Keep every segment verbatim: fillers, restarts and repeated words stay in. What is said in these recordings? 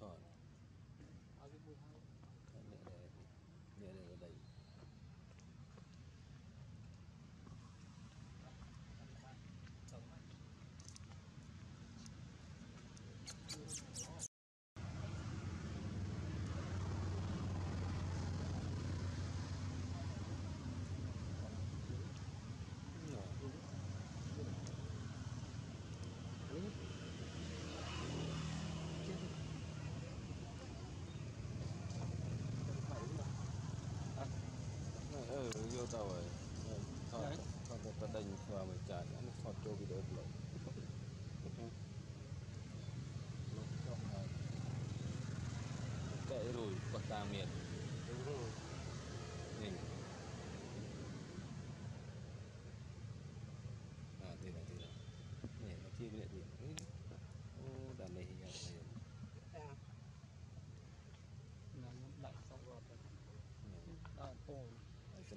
Thôi nhẹ này ở đây. Tao rồi, thọ thọ ta đành vào mình chạy nó thọ cho bị đột lộ, kệ rồi còn ta miệt, nhìn, à thì là thì là, này nó chia miệt gì, ô đàn này hình như là, nó lạnh xong rồi, à thôi. Cho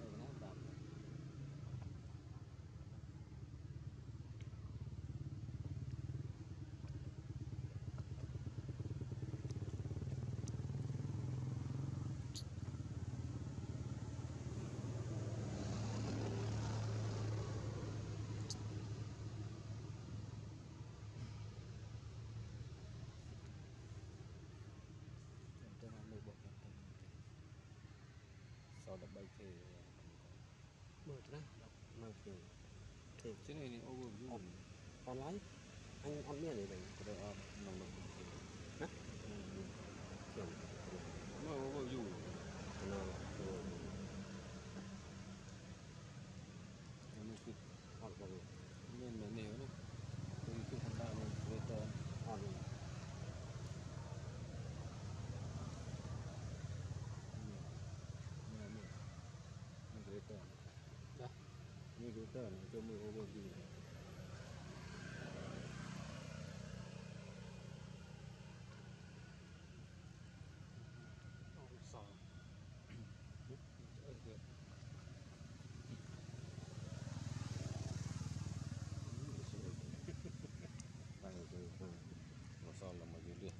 Rồi nó làm. Sau đó bay thì mười đấy, mười thì thì cái này thì over còn lái anh ăn miếng này mình có được ăn nồng nồng hả? Nó over dù nó mình cứ ăn vào nên là nếu nó mình cứ ăn vào mình với tờ ăn cái tờ đó như cái tờ này cho mười ô gì này sò sò là mà dưới chết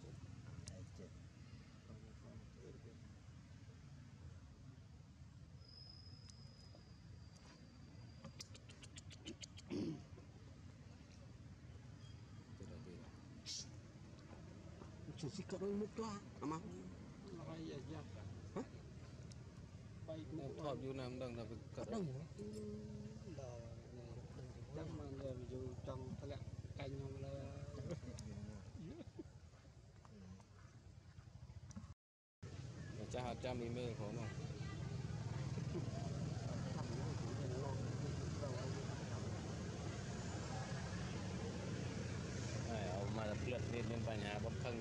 chủ sĩ cậu đôi mút toa à mà bay à giặc hả bay cũng thọ du nam đang là cậu đâu đó chắc mà người dù trong thằng lẹ canh không là cha hạt cha mì mê khổ mà mà lượt lên bên vài nhà bấm khăn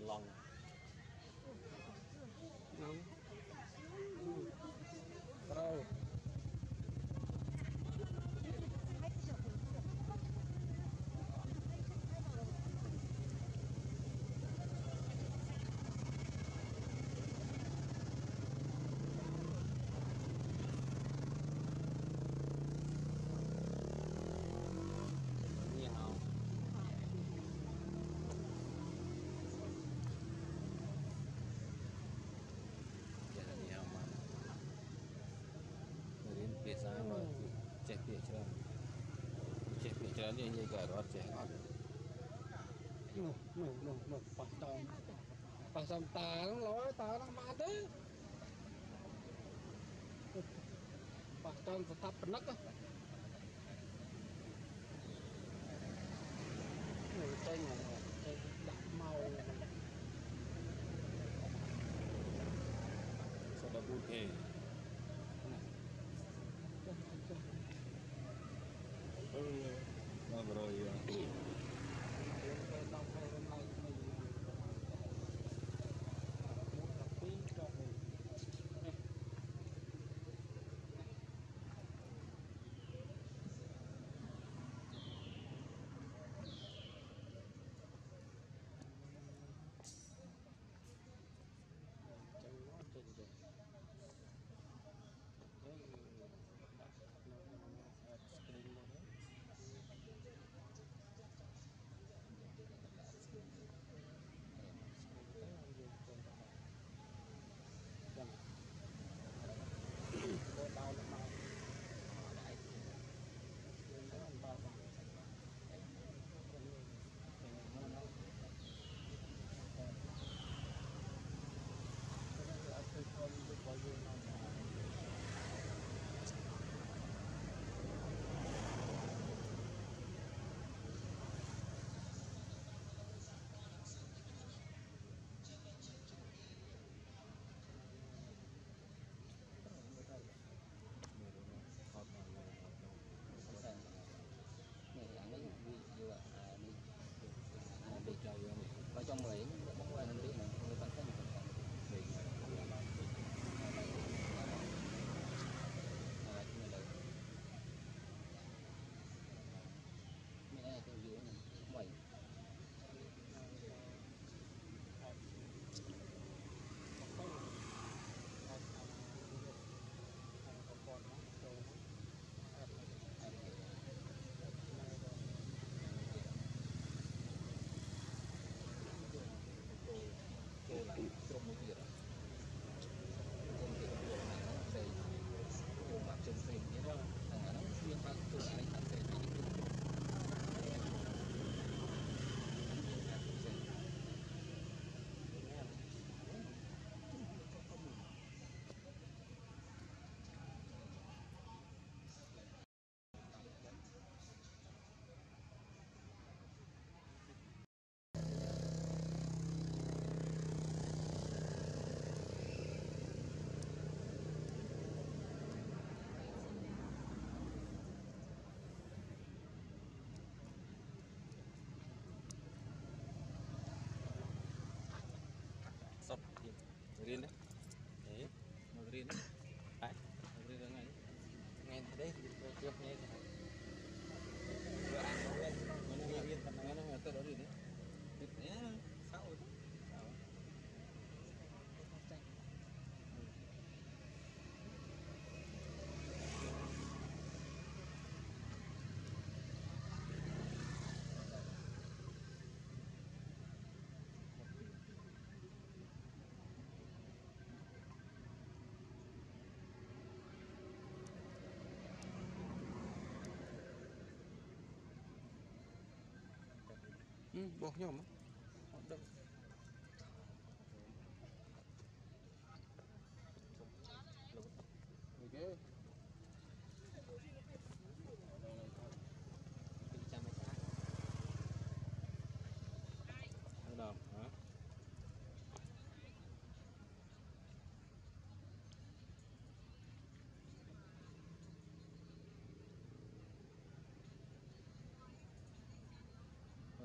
Long. Long. Rau. Cek dia jalan, cek dia jalan dia ni garot cek. No no no no pasang, pasang tangan, lawai tangan mata. bahkan tetap penak lah. Người ta ngồi cái đặc màu sudah putih. Nah, bro ya. Và trong mấy bóng ngoài đơn vị này người ta sẽ được mình là làm việc là chúng mình mẹ này tôi dưới này bảy green đấy, đấy màu green đấy, đấy màu green là ngay, ngay đấy trước ngay, vừa ăn nó lên, nó nghe viên thằng này nó nghe tôi đó gì đấy, thịt nhé, sáu rồi, sáu, chanh, buộc nhau mà hoạt động cái nào hả ờ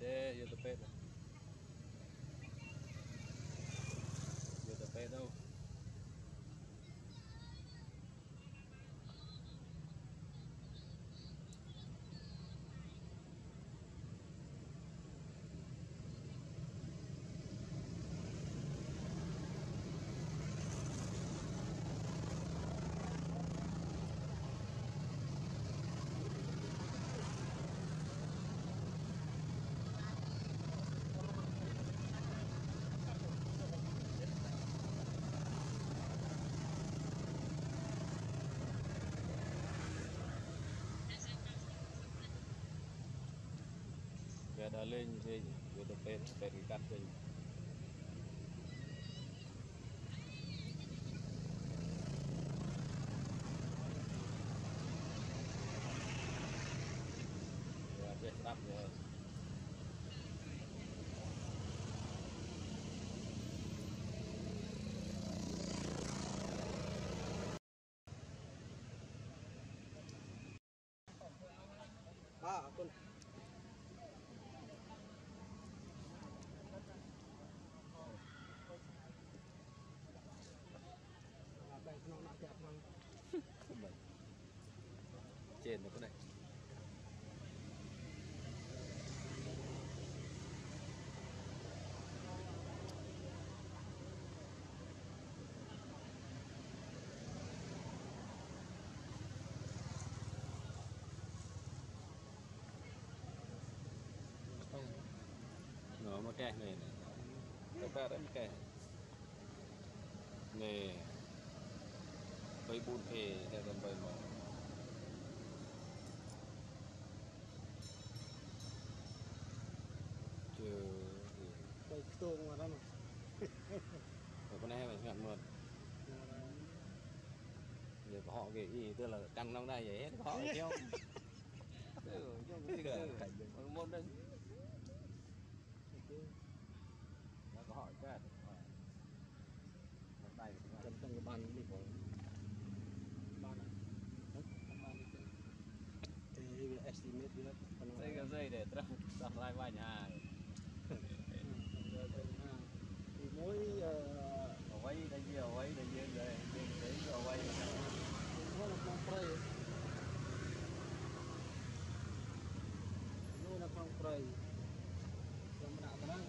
Deh, YouTube. Dia ada lain sih, itu pen terikat sih. Ya dia serap ya. Ah, aku. Trên nó có đây. Nó một cái này này. Nó ta đã cái này. Bay bún thì để làm bay mỏ. Chờ bay tuông mà đó mà. Ở con này phải nhận mượn. Giờ họ cái gì tức là căng năm nay vậy hết họ theo. Rồi cho cái cảnh môn đấy. Nó có hỏi cái. Cái này cần trong cái bàn đi có. Ini estimate dia. Saya kan saya deh, terus sampai banyak. Mỗi away dah je, away dah je dah. Jadi away. Kalau nak mempray, kalau nak mempray, kalau nak terang.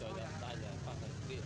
Jadi tanya pasal dia.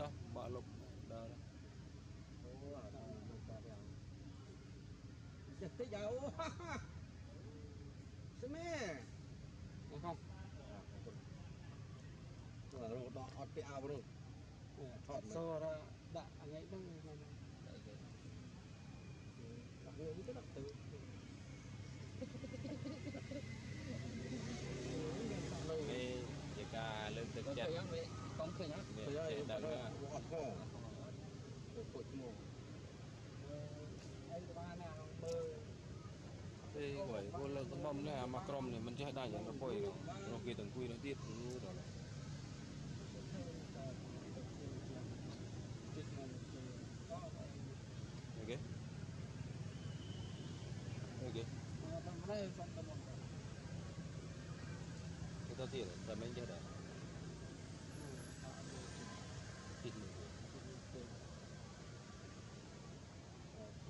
Toh, Pak Luk dah. Oh, ada tempat yang. Jadi jauh. Semeh. Bukan. Kalau orang tak otak baru. Thot sora dak angai bang. Tak dia itu tak tahu. Đây, chỉ cả lên thực chất. Không phải nhá. Để tao nữa. Cột mồm. Ai ba nào bơ. Đây gọi vô lơ cái mâm này mà crom này mình chưa đại nó coi nó. Nó kia từng quy nó tiết như đó là. Ok. Ok. Kita tidak, sama aja dah. Ini.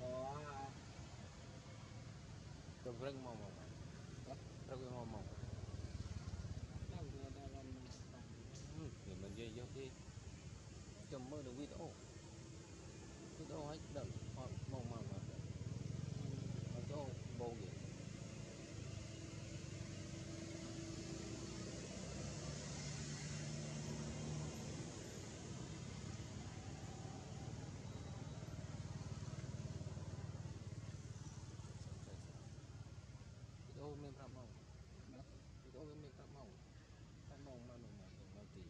Oh. Terang mau mau. Terang mau mau. Để mình dây vô đi. Chầm mơ được video. Video hết đợt mau mau mau. Video bông gì? Itu memang tak mau, itu memang tak mau, tak mau mana mana nanti.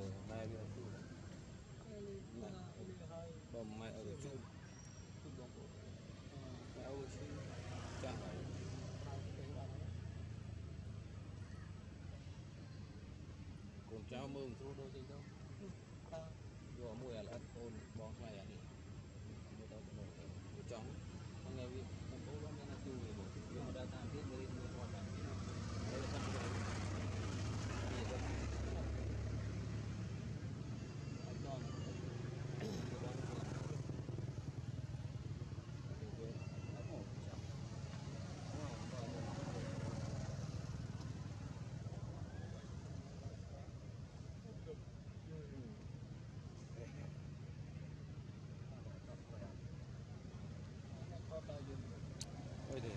mai bây giờ tu rồi, còn mai ở chung, mai ở chung chẳng phải. Cùng chào mừng chú đôi gì đâu, vừa mua là ăn ôn bò này à đi, người ta cũng nổi cái chóng, hôm nay vì thành phố vẫn đang là tiêu người bổ, nhưng mà đã tạm biết mới mua còn lại, đây là phần ôi để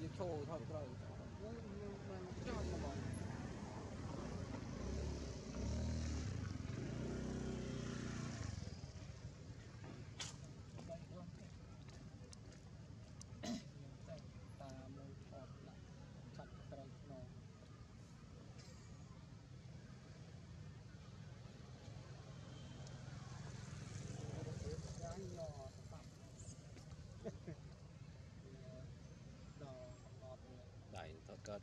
như thô thôi rồi cho một bọn ta muốn thọt lại chặt cái nó cái nhỏ đại thọ cát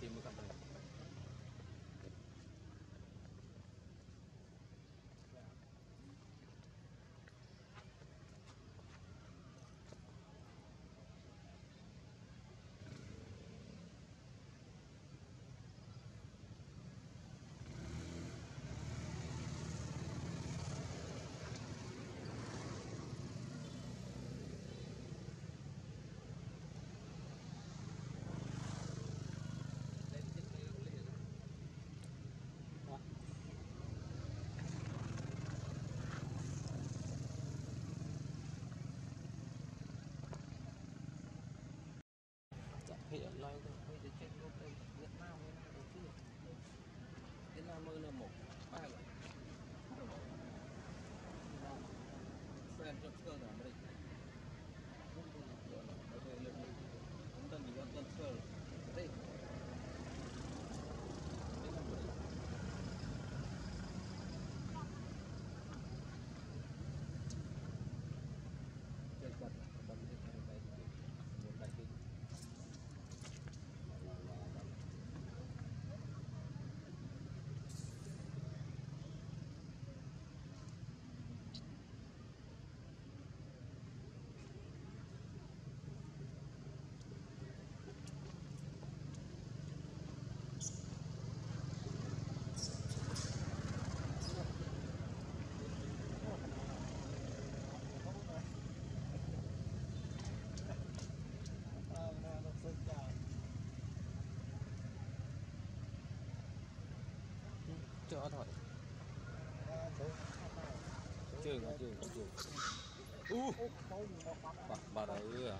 tìm một cặp này hiện nay tôi sẽ trên lúc đây Việt Nam với Nam đầu tiên Việt Nam mới là một ba rồi xem trong trường là mình không có được rồi đây là mình chúng ta chỉ quan tâm trường đây đây là mình chơi quạt bằng những cái này một đại kinh cho thôi trường ở trường ở trường u bà bà đấy à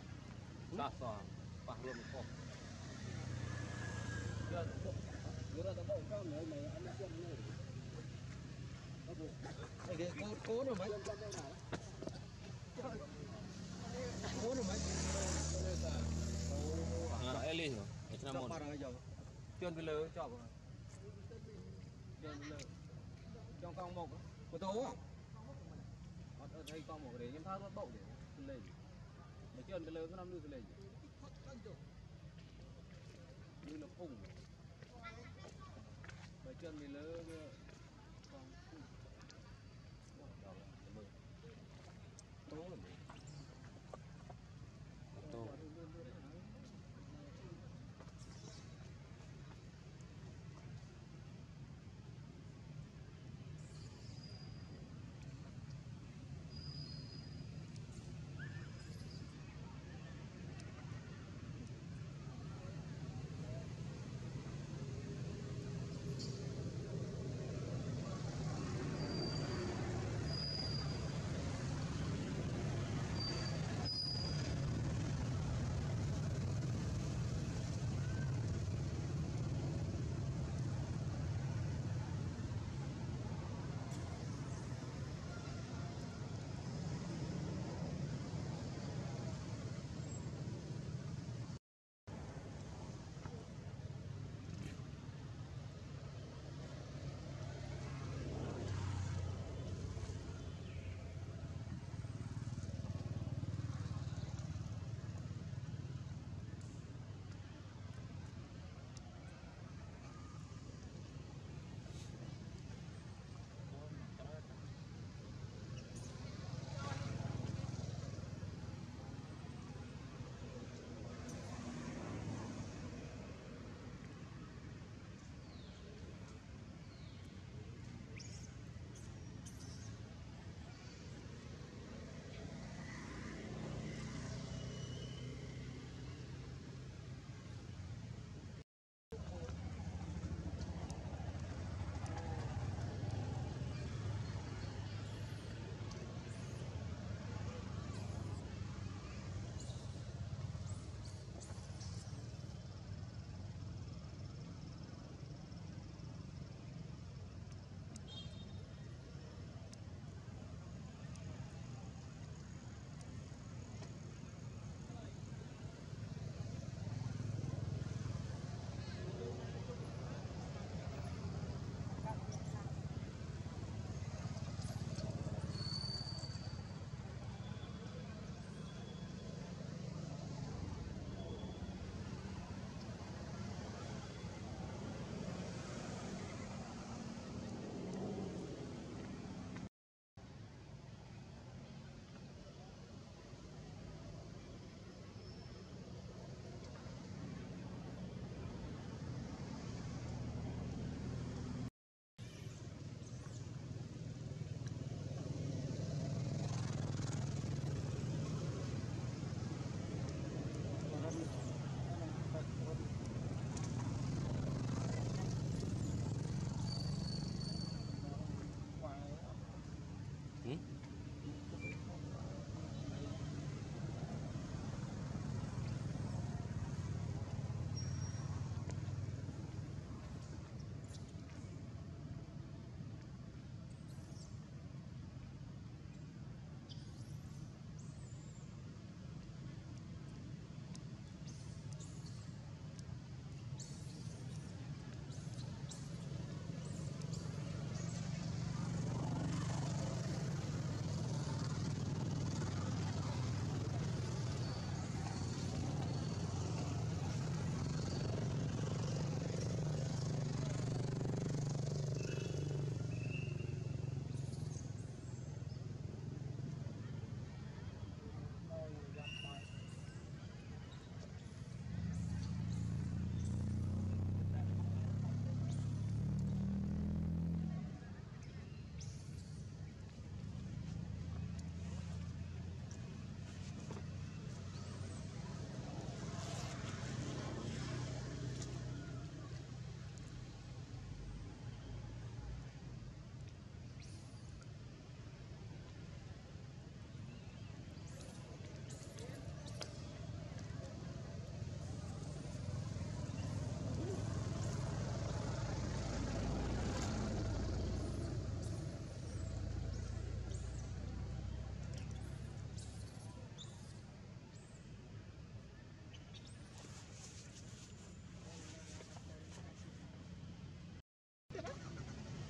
đa toàn bà luôn một con người ta đâu có người này ăn cơm này cái cố cố rồi mấy cố rồi mấy à Elin rồi cho một chuyên về lưới cho trong con một của tố không? Ở đây con một để em tháo nó bậu để lên để chân cái lớn nó năm lên như nó khủng bởi chân cái lớn con tố rồi tố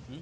Hãy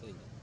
subscribe